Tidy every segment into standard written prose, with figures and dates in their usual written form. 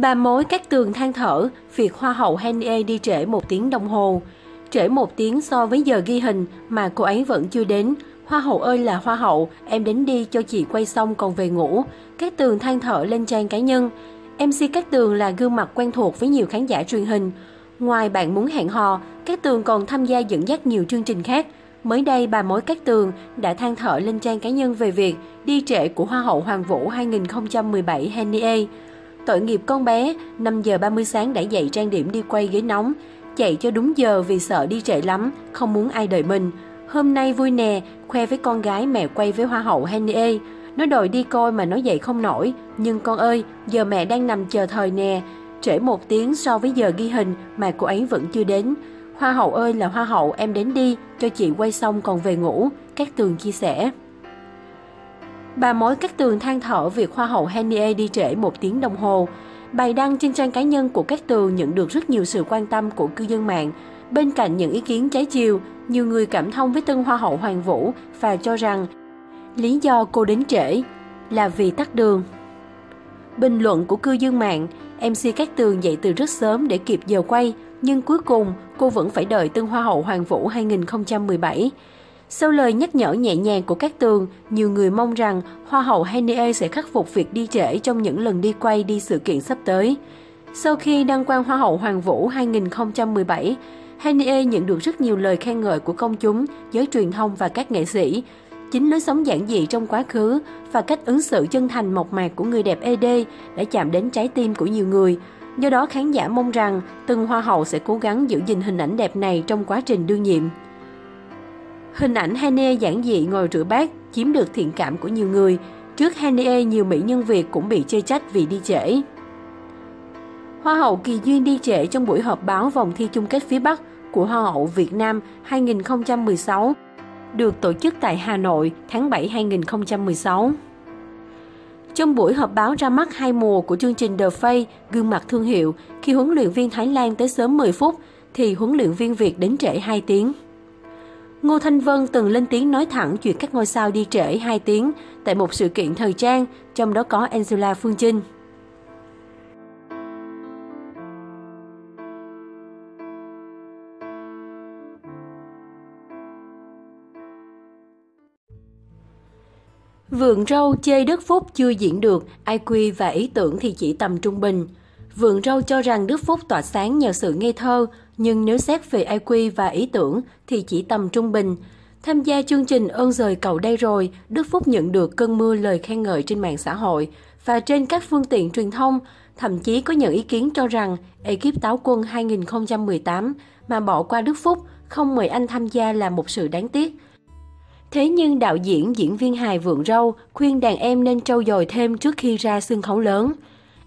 Bà mối Cát Tường than thở việc Hoa hậu H'Hen Niê đi trễ 1 tiếng đồng hồ. Trễ 1 tiếng so với giờ ghi hình mà cô ấy vẫn chưa đến. Hoa hậu ơi là hoa hậu, em đến đi cho chị quay xong còn về ngủ. Cát Tường than thở lên trang cá nhân. MC Cát Tường là gương mặt quen thuộc với nhiều khán giả truyền hình. Ngoài bạn muốn hẹn hò, Cát Tường còn tham gia dẫn dắt nhiều chương trình khác. Mới đây, bà mối Cát Tường đã than thở lên trang cá nhân về việc đi trễ của Hoa hậu Hoàng Vũ 2017 H'Hen Niê. Tội nghiệp con bé, 5 giờ 30 sáng đã dậy trang điểm đi quay ghế nóng. Chạy cho đúng giờ vì sợ đi trễ lắm, không muốn ai đợi mình. Hôm nay vui nè, khoe với con gái mẹ quay với Hoa hậu H'Hen Niê. Nó đòi đi coi mà nó dậy không nổi. Nhưng con ơi, giờ mẹ đang nằm chờ thời nè. Trễ 1 tiếng so với giờ ghi hình mà cô ấy vẫn chưa đến. Hoa hậu ơi là hoa hậu, em đến đi, cho chị quay xong còn về ngủ, Cát Tường chia sẻ. Bà mối Cát Tường than thở việc Hoa hậu H'Hen Niê đi trễ 1 tiếng đồng hồ. Bài đăng trên trang cá nhân của Cát Tường nhận được rất nhiều sự quan tâm của cư dân mạng. Bên cạnh những ý kiến trái chiều, nhiều người cảm thông với tân Hoa hậu Hoàng Vũ và cho rằng lý do cô đến trễ là vì tắc đường. Bình luận của cư dân mạng, MC Cát Tường dậy từ rất sớm để kịp giờ quay, nhưng cuối cùng cô vẫn phải đợi tân Hoa hậu Hoàng Vũ 2017. Sau lời nhắc nhở nhẹ nhàng của Cát Tường, nhiều người mong rằng Hoa hậu H'Hen Niê sẽ khắc phục việc đi trễ trong những lần đi quay đi sự kiện sắp tới. Sau khi đăng quang Hoa hậu Hoàng Vũ 2017, H'Hen Niê nhận được rất nhiều lời khen ngợi của công chúng, giới truyền thông và các nghệ sĩ. Chính lối sống giản dị trong quá khứ và cách ứng xử chân thành mộc mạc của người đẹp ED đã chạm đến trái tim của nhiều người. Do đó, khán giả mong rằng từng hoa hậu sẽ cố gắng giữ gìn hình ảnh đẹp này trong quá trình đương nhiệm. Hình ảnh H'Hen Niê giản dị ngồi rửa bát chiếm được thiện cảm của nhiều người. Trước H'Hen Niê, nhiều mỹ nhân Việt cũng bị chê trách vì đi trễ. Hoa hậu Kỳ Duyên đi trễ trong buổi họp báo vòng thi chung kết phía Bắc của Hoa hậu Việt Nam 2016. Được tổ chức tại Hà Nội tháng 7 2016. Trong buổi họp báo ra mắt 2 mùa của chương trình The Face, gương mặt thương hiệu, khi huấn luyện viên Thái Lan tới sớm 10 phút, thì huấn luyện viên Việt đến trễ 2 tiếng. Ngô Thanh Vân từng lên tiếng nói thẳng chuyện các ngôi sao đi trễ 2 tiếng tại một sự kiện thời trang, trong đó có Angela Phương Trinh. Vượng Râu chê Đức Phúc chưa diễn được, IQ và ý tưởng thì chỉ tầm trung bình. Vượng Râu cho rằng Đức Phúc tỏa sáng nhờ sự ngây thơ, nhưng nếu xét về IQ và ý tưởng thì chỉ tầm trung bình. Tham gia chương trình Ơn Giời Cậu Đây Rồi, Đức Phúc nhận được cơn mưa lời khen ngợi trên mạng xã hội và trên các phương tiện truyền thông. Thậm chí có những ý kiến cho rằng ekip Táo Quân 2018 mà bỏ qua Đức Phúc, không mời anh tham gia là một sự đáng tiếc. Thế nhưng đạo diễn, diễn viên hài Vượng Râu khuyên đàn em nên trau dồi thêm trước khi ra sân khấu lớn.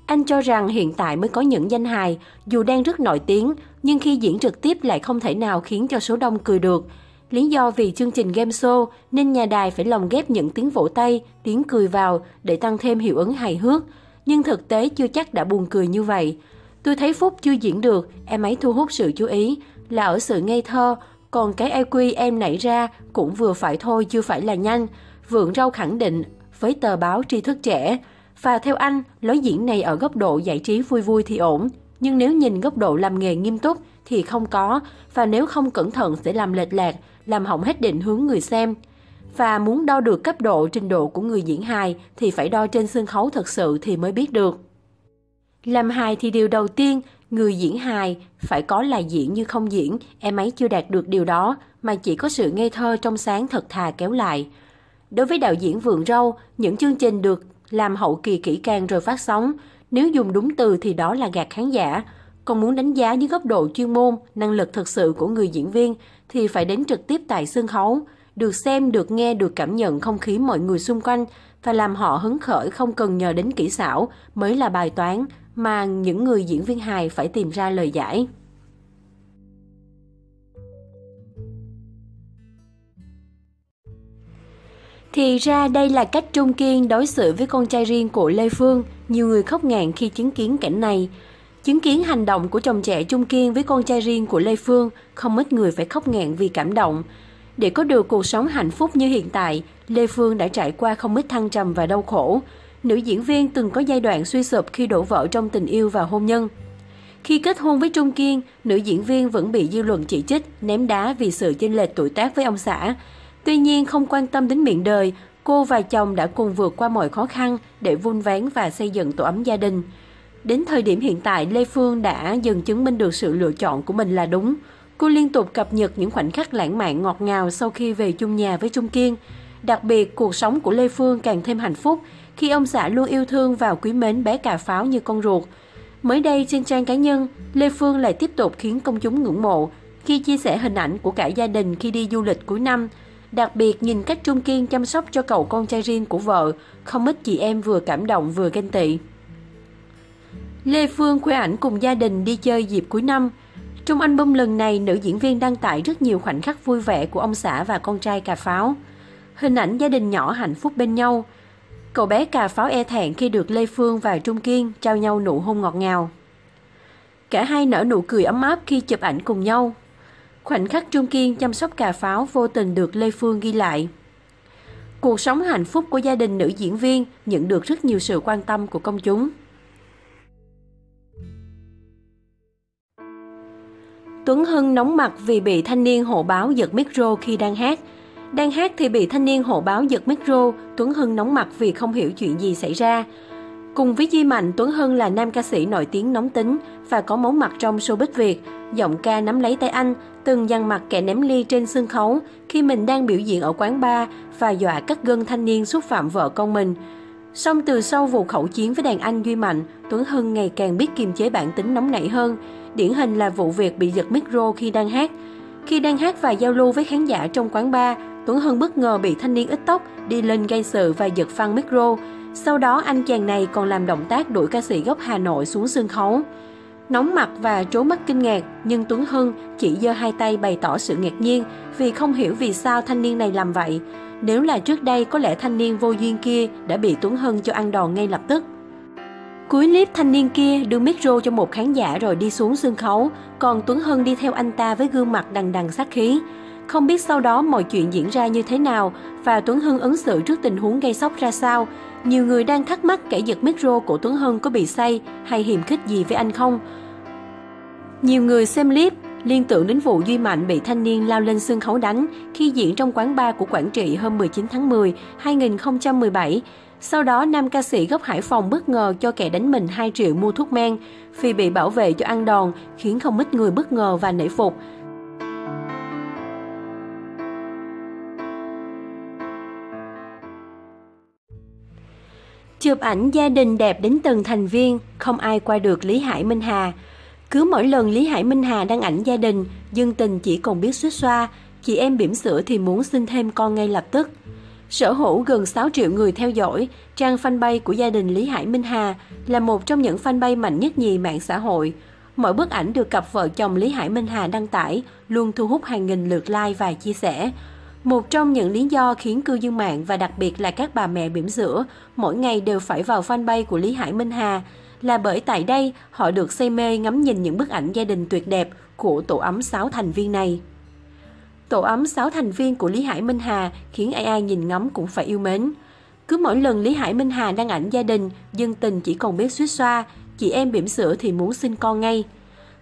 Anh cho rằng hiện tại mới có những danh hài, dù đang rất nổi tiếng, nhưng khi diễn trực tiếp lại không thể nào khiến cho số đông cười được. Lý do vì chương trình game show nên nhà đài phải lồng ghép những tiếng vỗ tay, tiếng cười vào để tăng thêm hiệu ứng hài hước. Nhưng thực tế chưa chắc đã buồn cười như vậy. Tôi thấy Phúc chưa diễn được, em ấy thu hút sự chú ý là ở sự ngây thơ, còn cái IQ em nảy ra cũng vừa phải thôi chưa phải là nhanh, Vượng Râu khẳng định với tờ báo Tri Thức Trẻ. Và theo anh, lối diễn này ở góc độ giải trí vui vui thì ổn, nhưng nếu nhìn góc độ làm nghề nghiêm túc thì không có, và nếu không cẩn thận sẽ làm lệch lạc, làm hỏng hết định hướng người xem. Và muốn đo được cấp độ, trình độ của người diễn hài thì phải đo trên sân khấu thật sự thì mới biết được. Làm hài thì điều đầu tiên, người diễn hài phải có là diễn như không diễn, em ấy chưa đạt được điều đó mà chỉ có sự ngây thơ trong sáng thật thà kéo lại. Đối với đạo diễn Vượng Râu, những chương trình được làm hậu kỳ kỹ càng rồi phát sóng, nếu dùng đúng từ thì đó là gạt khán giả. Còn muốn đánh giá dưới góc độ chuyên môn, năng lực thực sự của người diễn viên thì phải đến trực tiếp tại sân khấu, được xem, được nghe, được cảm nhận không khí mọi người xung quanh và làm họ hứng khởi không cần nhờ đến kỹ xảo mới là bài toán mà những người diễn viên hài phải tìm ra lời giải. Thì ra đây là cách Trung Kiên đối xử với con trai riêng của Lê Phương, nhiều người khóc ngạn khi chứng kiến cảnh này. Chứng kiến hành động của chồng trẻ Trung Kiên với con trai riêng của Lê Phương, không ít người phải khóc ngạn vì cảm động. Để có được cuộc sống hạnh phúc như hiện tại, Lê Phương đã trải qua không ít thăng trầm và đau khổ. Nữ diễn viên từng có giai đoạn suy sụp khi đổ vỡ trong tình yêu và hôn nhân. Khi kết hôn với Trung Kiên, nữ diễn viên vẫn bị dư luận chỉ trích, ném đá vì sự chênh lệch tuổi tác với ông xã. Tuy nhiên, không quan tâm đến miệng đời, cô và chồng đã cùng vượt qua mọi khó khăn để vun vén và xây dựng tổ ấm gia đình. Đến thời điểm hiện tại, Lê Phương đã dần chứng minh được sự lựa chọn của mình là đúng. Cô liên tục cập nhật những khoảnh khắc lãng mạn ngọt ngào sau khi về chung nhà với Trung Kiên. Đặc biệt, cuộc sống của Lê Phương càng thêm hạnh phúc khi ông xã luôn yêu thương và quý mến bé Cà Pháo như con ruột. Mới đây, trên trang cá nhân, Lê Phương lại tiếp tục khiến công chúng ngưỡng mộ khi chia sẻ hình ảnh của cả gia đình khi đi du lịch cuối năm. Đặc biệt, nhìn cách Trung Kiên chăm sóc cho cậu con trai riêng của vợ, không ít chị em vừa cảm động vừa ganh tị. Lê Phương khoe ảnh cùng gia đình đi chơi dịp cuối năm. Trong album lần này, nữ diễn viên đăng tải rất nhiều khoảnh khắc vui vẻ của ông xã và con trai Cà Pháo. Hình ảnh gia đình nhỏ hạnh phúc bên nhau. Cậu bé Cà Pháo e thẹn khi được Lê Phương và Trung Kiên trao nhau nụ hôn ngọt ngào. Cả hai nở nụ cười ấm áp khi chụp ảnh cùng nhau. Khoảnh khắc Trung Kiên chăm sóc Cà Pháo vô tình được Lê Phương ghi lại. Cuộc sống hạnh phúc của gia đình nữ diễn viên nhận được rất nhiều sự quan tâm của công chúng. Tuấn Hưng nóng mặt vì bị thanh niên hộ báo giật micro khi đang hát. Đang hát thì bị thanh niên hộ báo giật micro, Tuấn Hưng nóng mặt vì không hiểu chuyện gì xảy ra. Cùng với Duy Mạnh, Tuấn Hưng là nam ca sĩ nổi tiếng nóng tính và có máu mặt trong showbiz Việt. Giọng ca nắm lấy tay anh, từng dằn mặt kẻ ném ly trên sân khấu khi mình đang biểu diễn ở quán bar và dọa các gân thanh niên xúc phạm vợ con mình. Song từ sau vụ khẩu chiến với đàn anh Duy Mạnh, Tuấn Hưng ngày càng biết kiềm chế bản tính nóng nảy hơn. Điển hình là vụ việc bị giật micro khi đang hát. Khi đang hát và giao lưu với khán giả trong quán bar, Tuấn Hưng bất ngờ bị thanh niên ít tóc đi lên gây sự và giật phăng micro. Sau đó, anh chàng này còn làm động tác đuổi ca sĩ gốc Hà Nội xuống sân khấu. Nóng mặt và trố mắt kinh ngạc, nhưng Tuấn Hưng chỉ giơ hai tay bày tỏ sự ngạc nhiên vì không hiểu vì sao thanh niên này làm vậy. Nếu là trước đây, có lẽ thanh niên vô duyên kia đã bị Tuấn Hưng cho ăn đòn ngay lập tức. Cuối clip, thanh niên kia đưa micro cho một khán giả rồi đi xuống sân khấu, còn Tuấn Hưng đi theo anh ta với gương mặt đằng đằng sát khí. Không biết sau đó mọi chuyện diễn ra như thế nào và Tuấn Hưng ứng xử trước tình huống gây sốc ra sao. Nhiều người đang thắc mắc kẻ giật micro của Tuấn Hưng có bị say hay hiềm khích gì với anh không. Nhiều người xem clip liên tưởng đến vụ Duy Mạnh bị thanh niên lao lên sân khấu đánh khi diễn trong quán bar của Quảng Trị hôm 19 tháng 10, 2017. Sau đó, nam ca sĩ gốc Hải Phòng bất ngờ cho kẻ đánh mình 2 triệu mua thuốc men vì bị bảo vệ cho ăn đòn, khiến không ít người bất ngờ và nể phục. Chụp ảnh gia đình đẹp đến từng thành viên, không ai qua được Lý Hải Minh Hà. Cứ mỗi lần Lý Hải Minh Hà đăng ảnh gia đình, dân tình chỉ còn biết xuýt xoa, chị em bỉm sữa thì muốn xin thêm con ngay lập tức. Sở hữu gần 6 triệu người theo dõi, trang fanpage của gia đình Lý Hải Minh Hà là một trong những fanpage mạnh nhất nhì mạng xã hội. Mỗi bức ảnh được cặp vợ chồng Lý Hải Minh Hà đăng tải luôn thu hút hàng nghìn lượt like và chia sẻ. Một trong những lý do khiến cư dân mạng và đặc biệt là các bà mẹ bỉm sữa mỗi ngày đều phải vào fanpage của Lý Hải Minh Hà là bởi tại đây họ được say mê ngắm nhìn những bức ảnh gia đình tuyệt đẹp của tổ ấm 6 thành viên này. Tổ ấm 6 thành viên của Lý Hải Minh Hà khiến ai nhìn ngắm cũng phải yêu mến. Cứ mỗi lần Lý Hải Minh Hà đăng ảnh gia đình, dân tình chỉ còn biết suýt xoa, chị em bỉm sữa thì muốn sinh con ngay.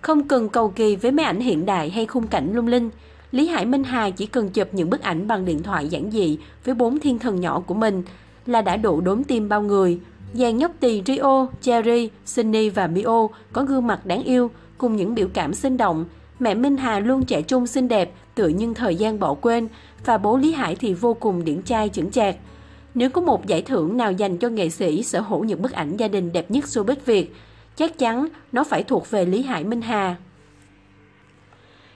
Không cần cầu kỳ với máy ảnh hiện đại hay khung cảnh lung linh, Lý Hải Minh Hà chỉ cần chụp những bức ảnh bằng điện thoại giản dị với 4 thiên thần nhỏ của mình là đã đủ đốn tim bao người. Dàn nhóc tỳ Rio, Jerry, Cindy và Mio có gương mặt đáng yêu cùng những biểu cảm sinh động. Mẹ Minh Hà luôn trẻ trung xinh đẹp, tựa nhưng thời gian bỏ quên, và bố Lý Hải thì vô cùng điển trai chững chạc. Nếu có một giải thưởng nào dành cho nghệ sĩ sở hữu những bức ảnh gia đình đẹp nhất showbiz Việt, chắc chắn nó phải thuộc về Lý Hải Minh Hà.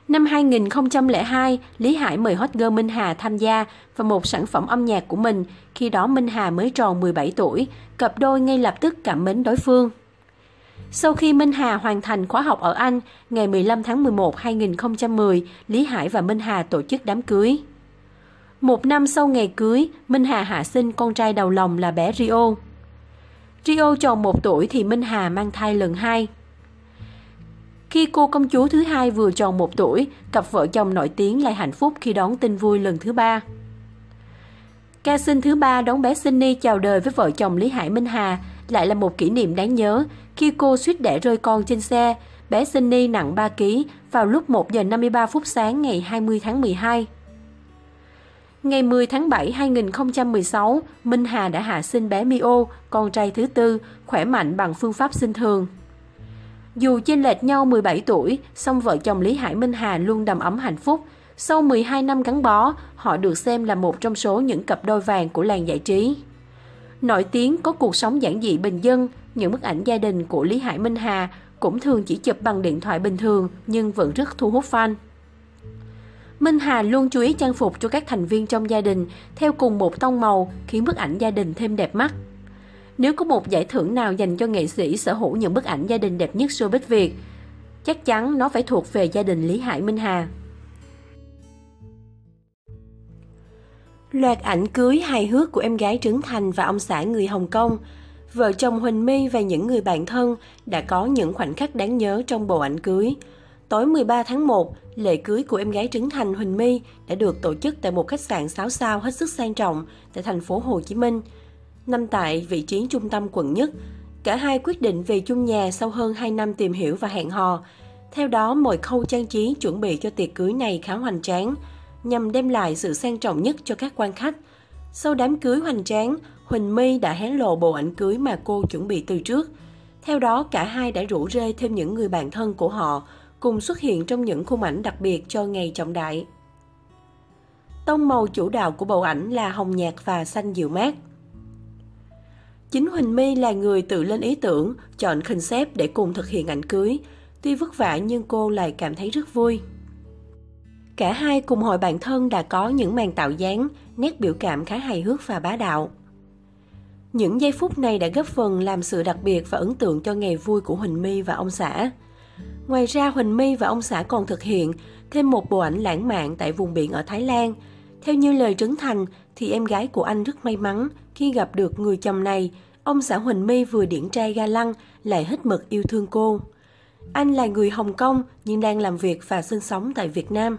Năm 2002, Lý Hải mời hot girl Minh Hà tham gia vào một sản phẩm âm nhạc của mình. Khi đó Minh Hà mới tròn 17 tuổi, cặp đôi ngay lập tức cảm mến đối phương. Sau khi Minh Hà hoàn thành khóa học ở Anh, ngày 15 tháng 11, 2010, Lý Hải và Minh Hà tổ chức đám cưới. Một năm sau ngày cưới, Minh Hà hạ sinh con trai đầu lòng là bé Rio. Rio tròn 1 tuổi thì Minh Hà mang thai lần 2. Khi cô công chúa thứ hai vừa tròn 1 tuổi, cặp vợ chồng nổi tiếng lại hạnh phúc khi đón tin vui lần thứ 3. Ca sinh thứ ba đón bé Cindy chào đời với vợ chồng Lý Hải Minh Hà lại là một kỷ niệm đáng nhớ khi cô suýt đẻ rơi con trên xe. Bé Cindy nặng 3 kg vào lúc 1 giờ 53 phút sáng ngày 20 tháng 12. Ngày 10 tháng 7 2016, Minh Hà đã hạ sinh bé Mio, con trai thứ tư, khỏe mạnh bằng phương pháp sinh thường. Dù chênh lệch nhau 17 tuổi, song vợ chồng Lý Hải Minh Hà luôn đầm ấm hạnh phúc. Sau 12 năm gắn bó, họ được xem là một trong số những cặp đôi vàng của làng giải trí. Nổi tiếng có cuộc sống giản dị bình dân, những bức ảnh gia đình của Lý Hải Minh Hà cũng thường chỉ chụp bằng điện thoại bình thường nhưng vẫn rất thu hút fan. Minh Hà luôn chú ý trang phục cho các thành viên trong gia đình theo cùng một tông màu khiến bức ảnh gia đình thêm đẹp mắt. Nếu có một giải thưởng nào dành cho nghệ sĩ sở hữu những bức ảnh gia đình đẹp nhất showbiz Việt, chắc chắn nó phải thuộc về gia đình Lý Hải Minh Hà. Loạt ảnh cưới hài hước của em gái Trấn Thành và ông xã người Hồng Kông, vợ chồng Huỳnh My và những người bạn thân đã có những khoảnh khắc đáng nhớ trong bộ ảnh cưới. Tối 13 tháng 1, lễ cưới của em gái Trấn Thành Huỳnh My đã được tổ chức tại một khách sạn 6 sao hết sức sang trọng tại thành phố Hồ Chí Minh, nằm tại vị trí trung tâm quận nhất. Cả hai quyết định về chung nhà sau hơn 2 năm tìm hiểu và hẹn hò. Theo đó, mọi khâu trang trí chuẩn bị cho tiệc cưới này khá hoành tráng, nhằm đem lại sự sang trọng nhất cho các quan khách. Sau đám cưới hoành tráng, Huỳnh My đã hé lộ bộ ảnh cưới mà cô chuẩn bị từ trước. Theo đó, cả hai đã rủ rê thêm những người bạn thân của họ, cùng xuất hiện trong những khung ảnh đặc biệt cho ngày trọng đại. Tông màu chủ đạo của bộ ảnh là hồng nhạt và xanh dịu mát. Chính Huỳnh My là người tự lên ý tưởng, chọn concept để cùng thực hiện ảnh cưới. Tuy vất vả nhưng cô lại cảm thấy rất vui. Cả hai cùng hội bạn thân đã có những màn tạo dáng, nét biểu cảm khá hài hước và bá đạo. Những giây phút này đã góp phần làm sự đặc biệt và ấn tượng cho ngày vui của Huỳnh My và ông xã. Ngoài ra, Huỳnh My và ông xã còn thực hiện thêm một bộ ảnh lãng mạn tại vùng biển ở Thái Lan. Theo như lời Trấn Thành, thì em gái của anh rất may mắn khi gặp được người chồng này. Ông xã Huỳnh My vừa điển trai ga lăng lại hết mực yêu thương cô. Anh là người Hồng Kông nhưng đang làm việc và sinh sống tại Việt Nam.